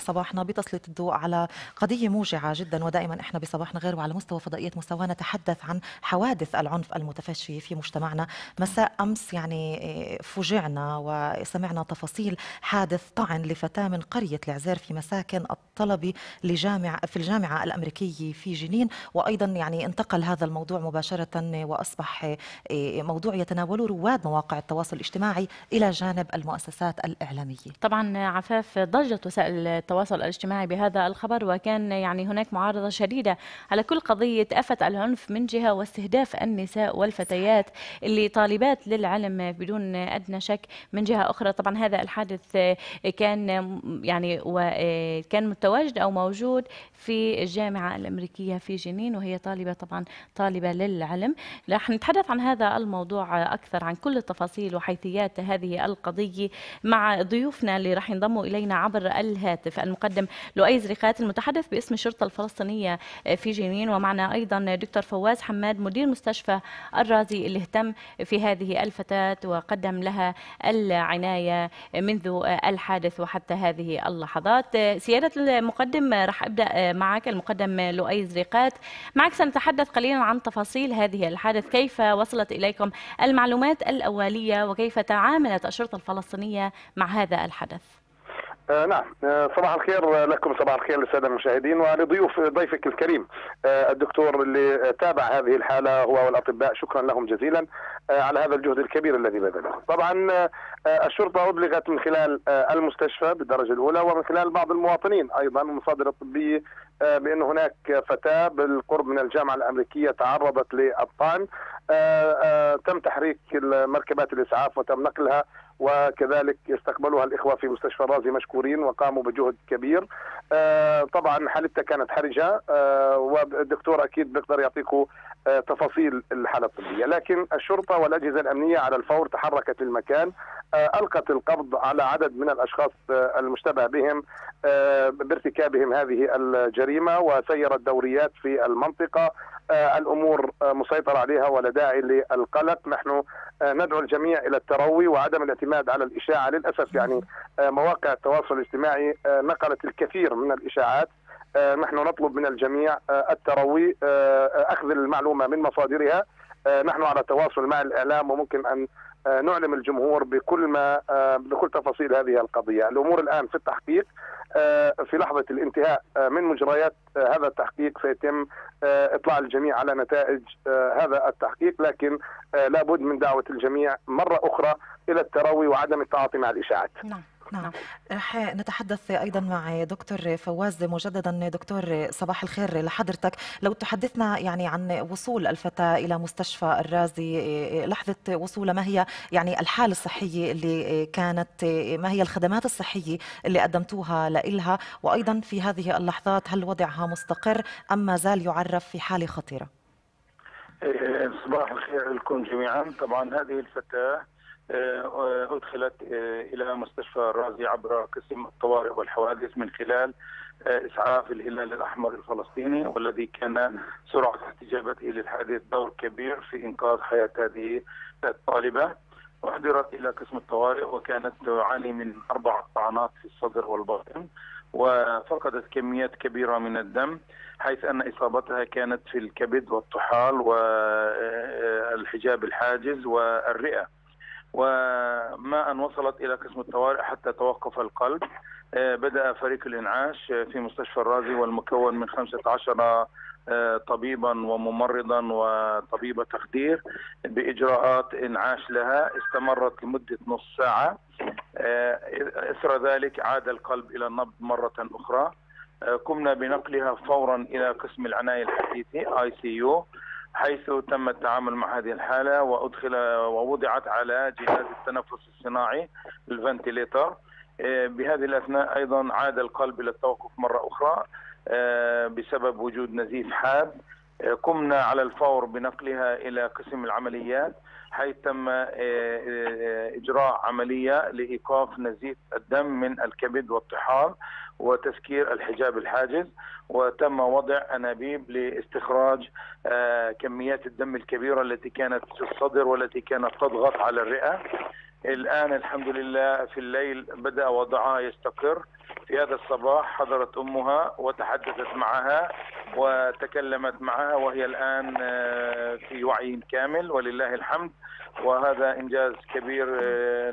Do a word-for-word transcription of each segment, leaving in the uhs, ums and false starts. افتتاح صباحنا بتسليط الضوء على قضية موجعة جدا، ودائما احنا بصباحنا غير وعلى مستوى فضائية مساواة نتحدث عن حوادث العنف المتفشي في مجتمعنا. مساء امس يعني فوجعنا وسمعنا تفاصيل حادث طعن لفتاة من قرية العزير في مساكن الطلبة لجامعة في الجامعة الأمريكية في جنين، وايضا يعني انتقل هذا الموضوع مباشرة واصبح موضوع يتناوله رواد مواقع التواصل الاجتماعي الى جانب المؤسسات الإعلامية. طبعا عفاف ضجت وسائل التواصل الاجتماعي بهذا الخبر، وكان يعني هناك معارضة شديدة على كل قضية آفة العنف من جهة واستهداف النساء والفتيات اللي طالبات للعلم بدون أدنى شك من جهة أخرى. طبعا هذا الحادث كان يعني وكان متواجد أو موجود في الجامعة الأمريكية في جنين، وهي طالبة طبعا طالبة للعلم. رح نتحدث عن هذا الموضوع أكثر، عن كل التفاصيل وحيثيات هذه القضية مع ضيوفنا اللي راح ينضموا إلينا عبر الهاتف. المقدم لؤي زريقات المتحدث باسم الشرطة الفلسطينية في جنين، ومعنا أيضا دكتور فواز حماد مدير مستشفى الرازي اللي اهتم في هذه الفتاة وقدم لها العناية منذ الحادث وحتى هذه اللحظات. سيادة المقدم راح أبدأ معك المقدم لؤي زريقات، معك سنتحدث قليلا عن تفاصيل هذه الحادث، كيف وصلت إليكم المعلومات الأولية وكيف تعاملت الشرطة الفلسطينية مع هذا الحدث؟ آه نعم، آه صباح الخير لكم، صباح الخير للساده المشاهدين ولضيوف ضيفك الكريم آه الدكتور اللي تابع هذه الحاله هو والاطباء، شكرا لهم جزيلا آه على هذا الجهد الكبير الذي بذلوه. طبعا آه الشرطه ابلغت من خلال آه المستشفى بالدرجه الاولى ومن خلال بعض المواطنين ايضا والمصادر الطبيه آه بان هناك فتاه بالقرب من الجامعه الامريكيه تعرضت للطعن. آه آه تم تحريك مركبات الاسعاف وتم نقلها، وكذلك استقبلوها الإخوة في مستشفى الرازي مشكورين وقاموا بجهد كبير. آه طبعا حالتها كانت حرجة، آه والدكتور أكيد بيقدر يعطيكم آه تفاصيل الحالة الطبية، لكن الشرطة والأجهزة الأمنية على الفور تحركت للمكان، آه ألقت القبض على عدد من الأشخاص آه المشتبه بهم آه بارتكابهم هذه الجريمة، وسيرت دوريات في المنطقة. الأمور مسيطرة عليها ولا داعي للقلق. نحن ندعو الجميع إلى التروي وعدم الاعتماد على الإشاعة. للأسف يعني مواقع التواصل الاجتماعي نقلت الكثير من الإشاعات. نحن نطلب من الجميع التروي، أخذ المعلومة من مصادرها. نحن على تواصل مع الإعلام وممكن أن نعلم الجمهور بكل ما بكل تفاصيل هذه القضية. الأمور الآن في التحقيق، في لحظة الانتهاء من مجريات هذا التحقيق سيتم إطلاع الجميع على نتائج هذا التحقيق، لكن لابد من دعوة الجميع مرة أخرى إلى التروي وعدم التعاطي مع الإشاعات. نعم. نعم، رح نتحدث أيضا مع دكتور فواز مجددا. دكتور صباح الخير لحضرتك، لو تحدثنا يعني عن وصول الفتاة إلى مستشفى الرازي، لحظة وصولها، ما هي يعني الحالة الصحية اللي كانت، ما هي الخدمات الصحية اللي قدمتوها لإلها، وأيضا في هذه اللحظات هل وضعها مستقر أم ما زال يعرف في حالة خطيرة؟ صباح الخير لكم جميعا. طبعا هذه الفتاة أدخلت إلى مستشفى الرازي عبر قسم الطوارئ والحوادث من خلال إسعاف الهلال الأحمر الفلسطيني، والذي كان سرعة استجابته للحادث دور كبير في إنقاذ حياة هذه الطالبة. أحضرت إلى قسم الطوارئ وكانت تعاني من أربع طعنات في الصدر والبطن، وفقدت كميات كبيرة من الدم، حيث أن إصابتها كانت في الكبد والطحال والحجاب الحاجز والرئة. وما أن وصلت إلى قسم الطوارئ حتى توقف القلب، بدأ فريق الإنعاش في مستشفى الرازي والمكون من خمسة عشر طبيبا وممرضا وطبيبة تخدير بإجراءات إنعاش لها، استمرت لمدة نص ساعة. إثر ذلك عاد القلب إلى النبض مرة أخرى. قمنا بنقلها فورا إلى قسم العناية الحديثة آي سي يو، حيث تم التعامل مع هذه الحالة وأدخل ووضعت على جهاز التنفس الصناعي الفنتيليتر. بهذه الأثناء أيضا عاد القلب إلى التوقف مرة أخرى بسبب وجود نزيف حاد. قمنا على الفور بنقلها إلى قسم العمليات، حيث تم إجراء عملية لإيقاف نزيف الدم من الكبد والطحال وتسكير الحجاب الحاجز، وتم وضع أنابيب لاستخراج كميات الدم الكبيرة التي كانت في الصدر والتي كانت تضغط على الرئة. الآن الحمد لله في الليل بدأ وضعها يستقر في هذا الصباح حضرت أمها وتحدثت معها وتكلمت معها، وهي الآن في وعي كامل ولله الحمد، وهذا إنجاز كبير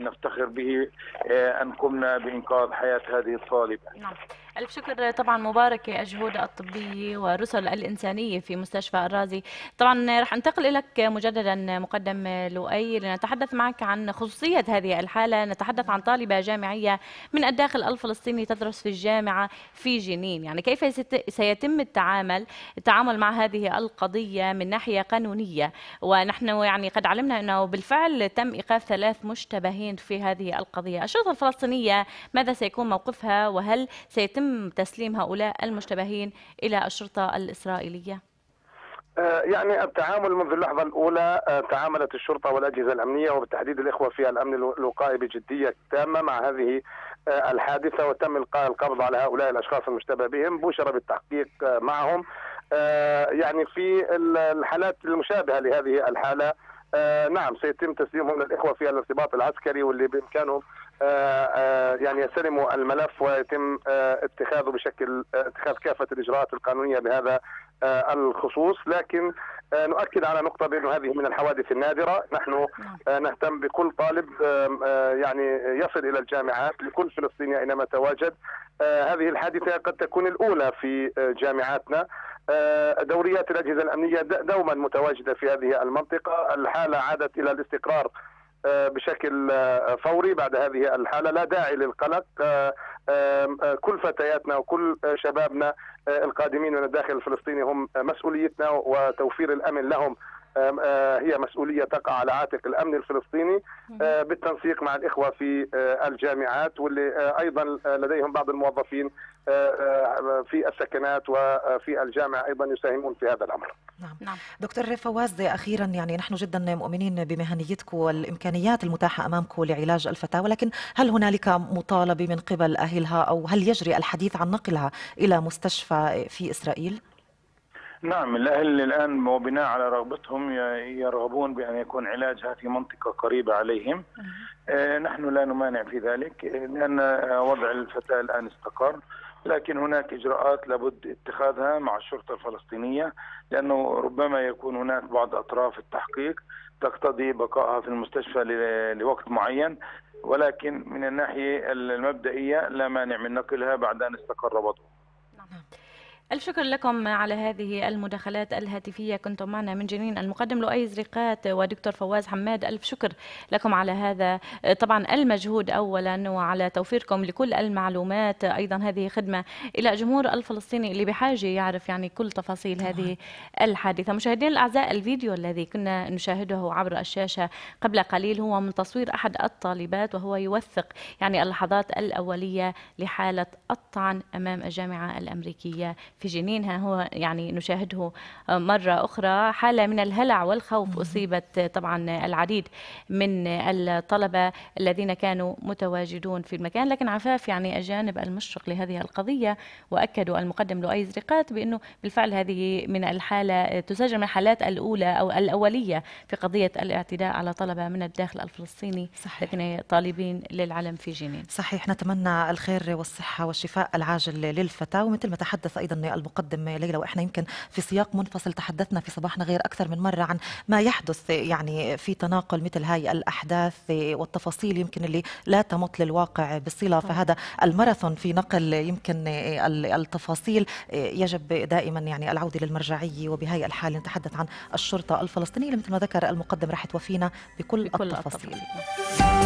نفتخر به أن قمنا بإنقاذ حياة هذه الطالبة. نعم، ألف شكر. طبعا مباركة الجهود الطبية ورسل الإنسانية في مستشفى الرازي. طبعا رح انتقل إليك مجددا مقدم لؤي لنتحدث معك عن خصوصية هذه الحالة. نتحدث عن طالبة جامعية من الداخل الفلسطيني تدرس في الجامعة في جنين، يعني كيف سيتم التعامل التعامل مع هذه القضية من ناحية قانونية؟ ونحن يعني قد علمنا أنه بالفعل تم إيقاف ثلاث مشتبهين في هذه القضية. الشرطة الفلسطينية ماذا سيكون موقفها، وهل سيتم تسليم هؤلاء المشتبهين إلى الشرطة الإسرائيلية؟ يعني التعامل منذ اللحظة الأولى تعاملت الشرطة والأجهزة الأمنية وبالتحديد الإخوة في الأمن الوقائي بجدية تامة مع هذه الحادثة، وتم إلقاء القبض على هؤلاء الأشخاص المشتبه بهم، بشر بالتحقيق معهم. يعني في الحالات المشابهة لهذه الحالة آه نعم سيتم تسليمهم للإخوة في الارتباط العسكري، واللي بإمكانهم آه آه يعني يستلموا الملف ويتم آه اتخاذه بشكل آه اتخاذ كافة الإجراءات القانونية بهذا آه الخصوص. لكن آه نؤكد على نقطة بأن هذه من الحوادث النادرة. نحن آه نهتم بكل طالب آه يعني يصل إلى الجامعات، لكل فلسطيني أينما تواجد. آه هذه الحادثة قد تكون الأولى في آه جامعاتنا. دوريات الأجهزة الأمنية دوما متواجدة في هذه المنطقة. الحالة عادت إلى الاستقرار بشكل فوري بعد هذه الحالة، لا داعي للقلق. كل فتياتنا وكل شبابنا القادمين من الداخل الفلسطيني هم مسؤوليتنا، وتوفير الأمن لهم هي مسؤولية تقع على عاتق الأمن الفلسطيني بالتنسيق مع الإخوة في الجامعات، واللي أيضا لديهم بعض الموظفين في السكنات وفي الجامعة أيضا يساهمون في هذا الأمر. نعم. نعم. دكتور فواز، أخيرا يعني نحن جدا مؤمنين بمهنيتكم والإمكانيات المتاحة أمامكم لعلاج الفتاة، ولكن هل هنالك مطالبة من قبل أهلها، أو هل يجري الحديث عن نقلها إلى مستشفى في إسرائيل؟ نعم، الأهل الآن وبناء على رغبتهم يرغبون بأن يكون علاجها في منطقة قريبة عليهم. آه نحن لا نمانع في ذلك، لأن وضع الفتاة الآن استقر، لكن هناك إجراءات لابد اتخاذها مع الشرطة الفلسطينية، لأنه ربما يكون هناك بعض أطراف التحقيق تقتضي بقائها في المستشفى لوقت معين، ولكن من الناحية المبدئية لا مانع من نقلها بعد أن استقر وضعها. نعم. ألف شكر لكم على هذه المداخلات الهاتفية. كنتم معنا من جنين المقدم لؤي زريقات ودكتور فواز حماد. ألف شكر لكم على هذا طبعا المجهود أولا، وعلى توفيركم لكل المعلومات. أيضا هذه خدمة إلى جمهور الفلسطيني اللي بحاجة يعرف يعني كل تفاصيل هذه الحادثة. مشاهدين الأعزاء، الفيديو الذي كنا نشاهده عبر الشاشة قبل قليل هو من تصوير أحد الطالبات، وهو يوثق يعني اللحظات الأولية لحالة الطعن أمام الجامعة الأمريكية في جنين. ها هو يعني نشاهده مرة أخرى. حالة من الهلع والخوف أصيبت طبعا العديد من الطلبة الذين كانوا متواجدون في المكان، لكن عفاف يعني الجانب المشرق لهذه القضية. وأكدوا المقدم لؤي زريقات بأنه بالفعل هذه من الحالة تسجل من الحالات الأولى أو الأولية في قضية الاعتداء على طلبة من الداخل الفلسطيني، لكن طالبين للعلم في جنين. صحيح، نتمنى الخير والصحة والشفاء العاجل للفتاة. ومثل ما تحدث أيضا المقدم ليلى، واحنا يمكن في سياق منفصل تحدثنا في صباحنا غير اكثر من مره عن ما يحدث يعني في تناقل مثل هاي الاحداث والتفاصيل يمكن اللي لا تمط للواقع بصله. فهذا الماراثون في نقل يمكن التفاصيل، يجب دائما يعني العوده للمرجعيه، وبهاي الحاله نتحدث عن الشرطه الفلسطينيه مثل ما ذكر المقدم راح توفينا بكل, بكل التفاصيل, التفاصيل.